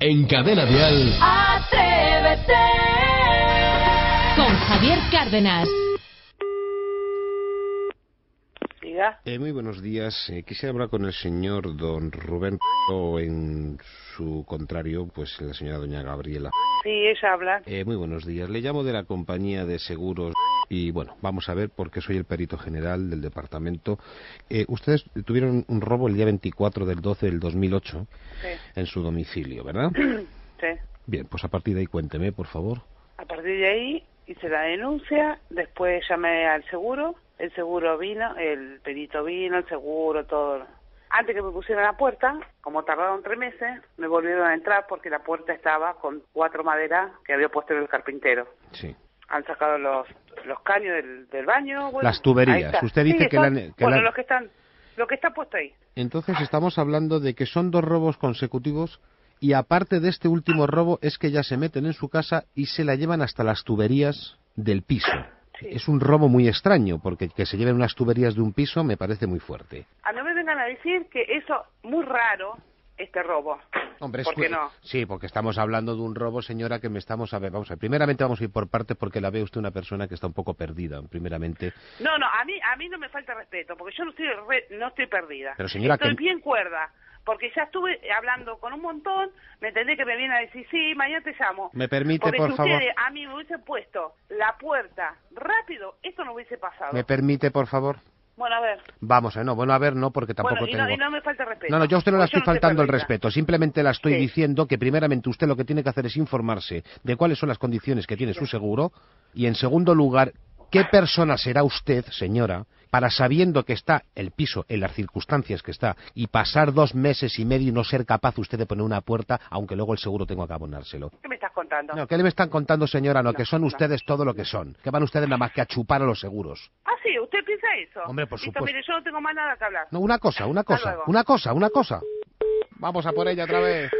En Cadena Vial. Atrévete. Con Javier Cárdenas. Muy buenos días. Quisiera hablar con el señor don Rubén o en su contrario, pues la señora doña Gabriela. Sí, ella habla. Muy buenos días. Le llamo de la compañía de seguros y bueno, vamos a ver porque soy el perito general del departamento. Ustedes tuvieron un robo el día 24 del 12 del 2008 sí. En su domicilio, ¿verdad? Sí. Bien, pues a partir de ahí cuénteme, por favor. A partir de ahí hice la denuncia, después llamé al seguro. El seguro vino, el perito vino, el seguro, todo. Antes que me pusieran la puerta, como tardaron 3 meses, me volvieron a entrar porque la puerta estaba con 4 maderas que había puesto el carpintero. Sí. Han sacado los caños del baño. Bueno, las tuberías. Usted dice sí, que son, lo que está puesto ahí. Entonces estamos hablando de que son 2 robos consecutivos y aparte de este último robo es que ya se meten en su casa y se la llevan hasta las tuberías del piso. Sí. Es un robo muy extraño, porque que se lleven unas tuberías de un piso me parece muy fuerte. A no me vengan a decir que eso, muy raro, este robo. Hombre, ¿por qué no? Sí, porque estamos hablando de un robo, señora, que me estamos... A ver, vamos a ver, primeramente vamos a ir por partes porque la ve usted una persona que está un poco perdida, primeramente. No, a mí no me falta respeto, porque yo no estoy perdida. Pero señora, estoy bien cuerda. Porque ya estuve hablando con un montón, me entendés que me viene a decir, sí, mañana te llamo. ¿Me permite, porque por favor? Porque si ustedes a mí me hubiesen puesto la puerta rápido, esto no hubiese pasado. ¿Me permite, por favor? Bueno, a ver. Vamos, no, porque tampoco bueno, tengo... y no me falta respeto. No, yo a usted no le estoy faltando el respeto, simplemente la estoy diciendo que primeramente usted lo que tiene que hacer es informarse de cuáles son las condiciones que tiene su seguro, y en segundo lugar... ¿Qué persona será usted, señora, para sabiendo que está el piso en las circunstancias que está y pasar 2,5 meses y no ser capaz usted de poner una puerta, aunque luego el seguro tenga que abonárselo? ¿Qué me estás contando? No, ¿qué me están contando, señora? No, que son ustedes todo lo que son. Que van ustedes nada más que a chupar a los seguros. Ah, sí, ¿usted piensa eso? Hombre, por supuesto. Mire, yo no tengo más nada que hablar. No, una cosa. Vamos a por ella otra vez.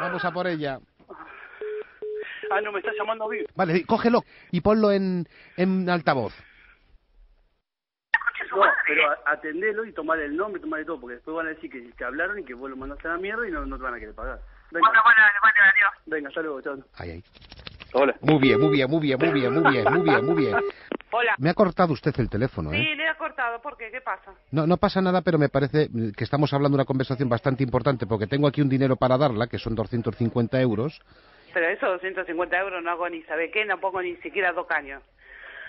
Vamos a por ella. Ah, no, me está llamando vivo. Vale, cógelo y ponlo en altavoz. No, pero atendelo y tomale el nombre, tomale todo, porque después van a decir que te hablaron y que vos lo mandaste a la mierda y no te van a querer pagar. Venga. Bueno, adiós. Venga, hasta luego, chao. Ahí. Hola. Muy bien. Hola. Me ha cortado usted el teléfono, ¿eh? Sí, le ha cortado. ¿Por qué? ¿Qué pasa? No pasa nada, pero me parece que estamos hablando de una conversación bastante importante, porque tengo aquí un dinero para darla, que son 250 euros... Pero esos 250 euros no hago ni sabe qué, no pongo ni siquiera 2 caños.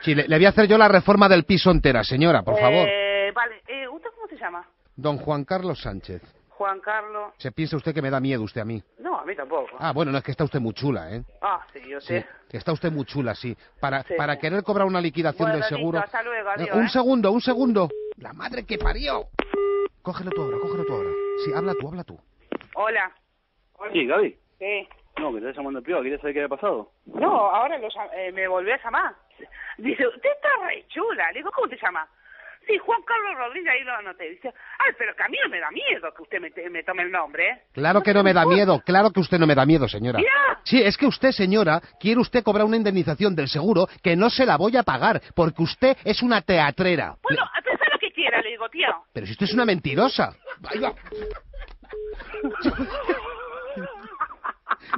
Sí, le voy a hacer yo la reforma del piso entera, señora, por favor. Vale, ¿usted cómo se llama? Don Juan Carlos Sánchez. Juan Carlos... ¿Se piensa usted que me da miedo usted a mí? No, a mí tampoco. Ah, bueno, no, es que está usted muy chula, ¿eh? Ah, sí, yo sé. Sí, está usted muy chula, sí. Para querer cobrar una liquidación del seguro... Listo, hasta luego, adiós, Un segundo. ¡La madre que parió! Cógelo tú ahora. Sí, habla tú. Hola. Sí, Gaby. Sí. No, que te estás llamando en privado, ¿querías saber qué había pasado? No, ahora me volví a llamar. Dice, usted está re chula. Le digo, ¿cómo te llamas? Sí, Juan Carlos Rodríguez, ahí lo anoté. Dice, ay, pero que a mí no me da miedo que usted me tome el nombre, ¿eh? Claro que no me da miedo, claro que usted no me da miedo, señora. ¿Ya? Sí, es que usted, señora, quiere usted cobrar una indemnización del seguro que no se la voy a pagar, porque usted es una teatrera. Bueno, pensá lo que quiera, le digo, tío. Pero si usted es una mentirosa. Vaya.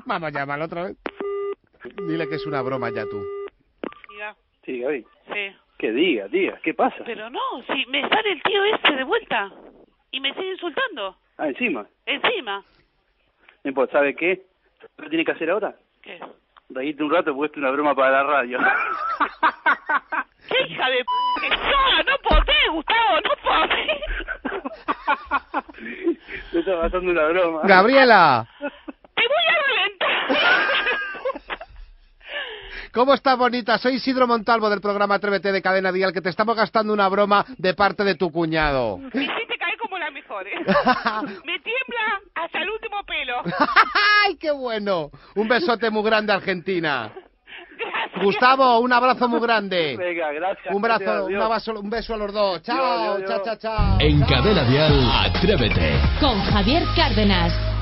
Vamos, llámalo otra vez. Dile que es una broma ya tú. Diga. Sí, Gaby. Sí. Que diga, tía. ¿Qué pasa? Pero no, si me sale el tío este de vuelta y me sigue insultando. Ah, encima. No importa, ¿sabe qué? ¿Lo tiene que hacer ahora? ¿Qué? Reírte un rato porque es una broma para la radio. ¡Qué hija de p***! ¡No podés, Gustavo! ¡No podés! Te estaba pasando una broma. ¡Gabriela! ¿Cómo estás, bonita? Soy Isidro Montalvo del programa Atrévete de Cadena Dial, que te estamos gastando una broma de parte de tu cuñado. Me hiciste caer como la mejor, ¿eh? Me tiembla hasta el último pelo. ¡Ay, qué bueno! Un besote muy grande, Argentina. Gracias. Gustavo, un abrazo muy grande. Venga, gracias. Un beso a los dos. Chao, chao. En Cadena Dial, Atrévete. Con Javier Cárdenas.